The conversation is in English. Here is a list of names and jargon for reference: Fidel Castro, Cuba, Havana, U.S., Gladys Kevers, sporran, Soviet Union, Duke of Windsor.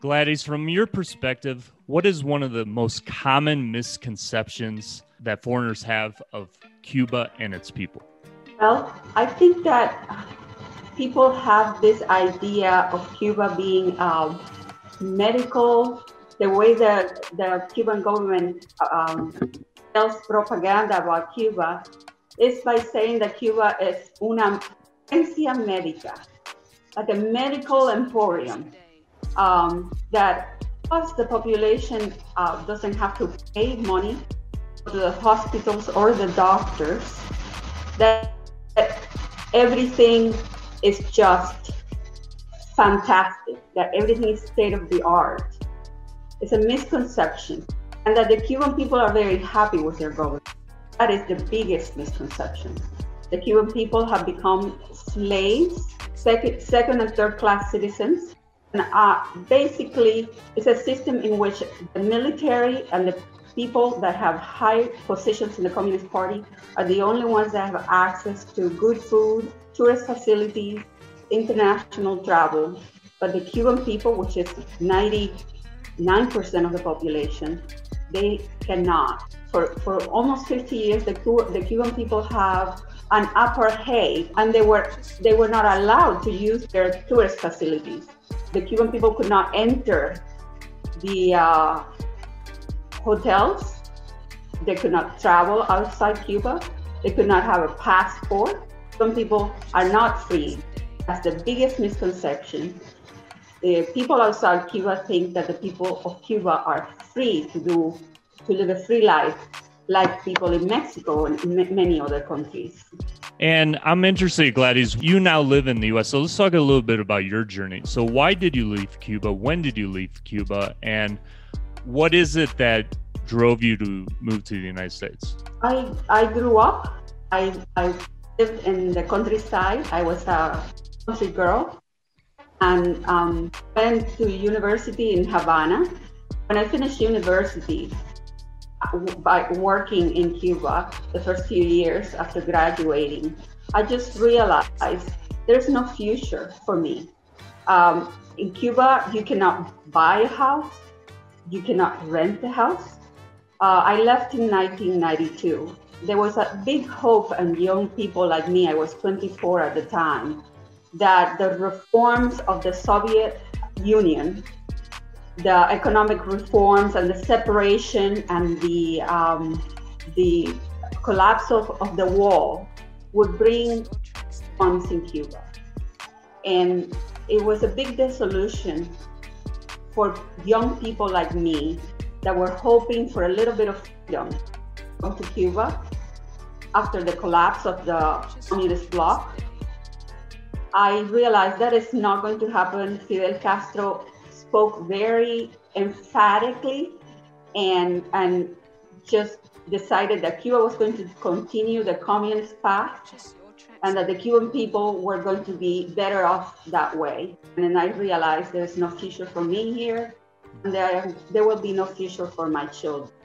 Gladys, from your perspective, what is one of the most common misconceptions that foreigners have of Cuba and its people? Well, I think that people have this idea of Cuba being medical. The way that the Cuban government sells propaganda about Cuba is by saying that Cuba is una ciencia médica, like a medical emporium. That plus the population doesn't have to pay money to the hospitals or the doctors, that everything is just fantastic, that everything is state of the art. It's a misconception, and that the Cuban people are very happy with their government. That is the biggest misconception. The Cuban people have become slaves, second and third class citizens. Basically, it's a system in which the military and the people that have high positions in the Communist Party are the only ones that have access to good food, tourist facilities, international travel. But the Cuban people, which is 99% of the population, they cannot. For almost 50 years, the Cuban people have an upper hand, and they were not allowed to use their tourist facilities. The Cuban people could not enter the hotels. They could not travel outside Cuba. They could not have a passport. Some people are not free. That's the biggest misconception. The people outside Cuba think that the people of Cuba are free to live a free life, like people in Mexico and many other countries. And I'm interested, Gladys, you now live in the U.S., so let's talk a little bit about your journey. So why did you leave Cuba? When did you leave Cuba? And what is it that drove you to move to the United States? I grew up. I lived in the countryside. I was a country girl and went to university in Havana. When I finished university, by working in Cuba the first few years after graduating, I just realized there's no future for me. In Cuba, you cannot buy a house, you cannot rent a house. I left in 1992. There was a big hope, and young people like me, I was 24 at the time, that the reforms of the Soviet Union, the economic reforms and the separation and the collapse of the wall would bring reforms in Cuba. And it was a big disillusion for young people like me that were hoping for a little bit of freedom to Cuba after the collapse of the communist bloc. I realized that it's not going to happen. Fidel Castro spoke very emphatically and just decided that Cuba was going to continue the communist path and that the Cuban people were going to be better off that way. And then I realized there's no future for me here, and there will be no future for my children.